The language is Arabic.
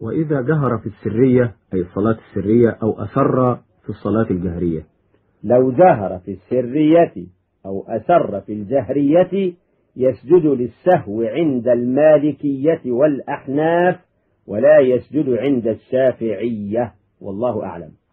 وإذا جهر في السرية أي الصلاة السرية أو أسر في الصلاة الجهرية. لو جهر في السرية أو أسر في الجهرية يسجد للسهو عند المالكية والأحناف ولا يسجد عند الشافعية، والله أعلم.